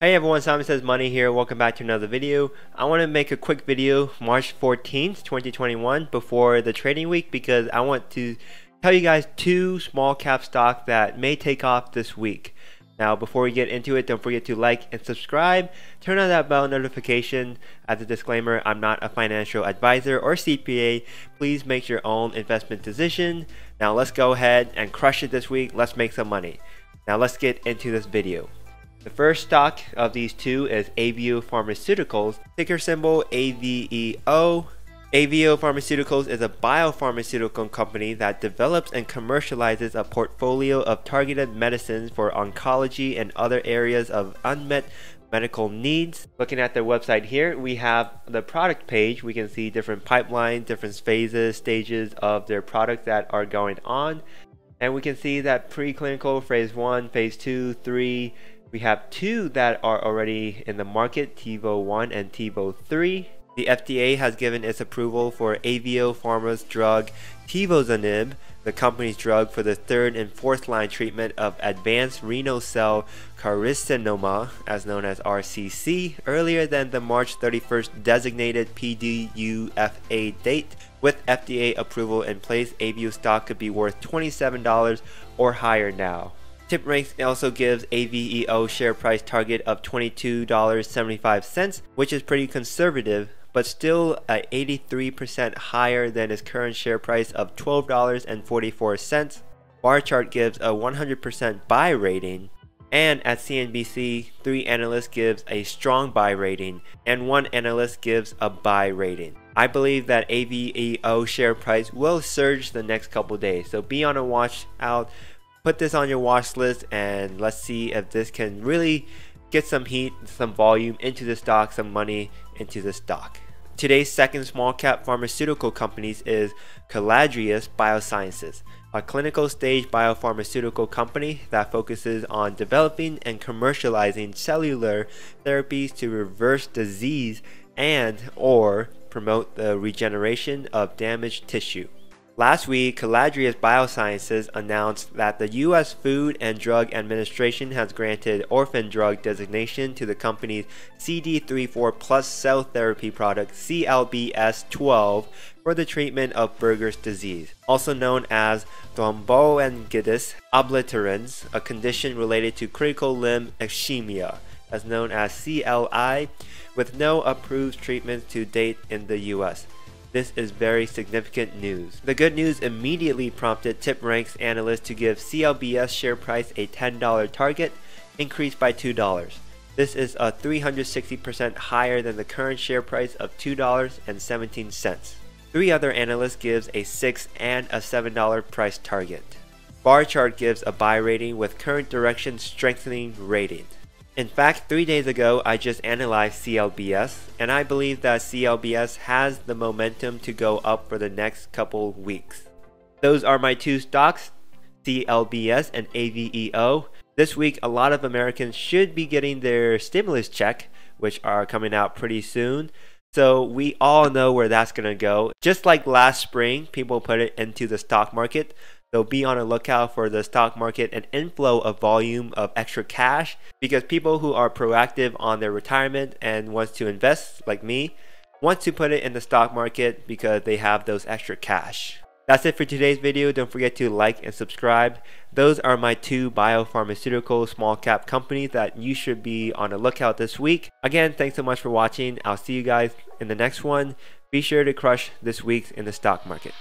Hey everyone, Simon Says Money here. Welcome back to another video. I want to make a quick video March 14th, 2021 before the trading week because I want to tell you guys two small cap stocks that may take off this week. Now before we get into it, don't forget to like and subscribe. Turn on that bell notification. As a disclaimer, I'm not a financial advisor or CPA. Please make your own investment decision. Now let's go ahead and crush it this week. Let's make some money. Now let's get into this video. The first stock of these two is AVEO Pharmaceuticals, ticker symbol AVEO. AVEO Pharmaceuticals is a biopharmaceutical company that develops and commercializes a portfolio of targeted medicines for oncology and other areas of unmet medical needs. Looking at their website here, we have the product page. We can see different pipelines, different phases, stages of their products that are going on. And we can see that preclinical, phase 1, phase 2, 3, we have two that are already in the market, Tivo 1 and Tivo 3. The FDA has given its approval for AVEO Pharma's drug Tivozanib, the company's drug for the third and fourth line treatment of advanced renal cell carcinoma, as known as RCC, earlier than the March 31st designated PDUFA date. With FDA approval in place, AVEO stock could be worth $27 or higher now. TipRanks also gives AVEO share price target of $22.75, which is pretty conservative, but still 83% higher than its current share price of $12.44. Bar chart gives a 100% buy rating, and at CNBC, 3 analysts gives a strong buy rating, and 1 analyst gives a buy rating. I believe that AVEO share price will surge the next couple days, so be on a watch out. Put this on your watch list and let's see if this can really get some heat, some volume into the stock, some money into the stock. Today's second small cap pharmaceutical companies is Caladrius Biosciences, a clinical stage biopharmaceutical company that focuses on developing and commercializing cellular therapies to reverse disease and or promote the regeneration of damaged tissue. Last week, Caladrius Biosciences announced that the U.S. Food and Drug Administration has granted orphan drug designation to the company's CD34 plus cell therapy product CLBS12 for the treatment of Berger's disease, also known as thromboangiitis obliterans, a condition related to critical limb ischemia, as known as CLI, with no approved treatments to date in the U.S. This is very significant news. The good news immediately prompted TipRanks analysts to give CLBS share price a $10 target, increased by $2. This is a 360% higher than the current share price of $2.17. 3 other analysts gives a $6 and a $7 price target. Bar chart gives a buy rating with current direction strengthening rating. In fact, 3 days ago, I just analyzed CLBS, and I believe that CLBS has the momentum to go up for the next couple weeks. Those are my two stocks, CLBS and AVEO. This week, a lot of Americans should be getting their stimulus check, which are coming out pretty soon. So we all know where that's going to go. Just like last spring, people put it into the stock market. So be on a lookout for the stock market, an inflow of volume of extra cash, because people who are proactive on their retirement and wants to invest, like me, want to put it in the stock market because they have those extra cash. That's it for today's video. Don't forget to like and subscribe. Those are my two biopharmaceutical small cap companies that you should be on a lookout this week. Again, thanks so much for watching. I'll see you guys in the next one. Be sure to crush this week in the stock market.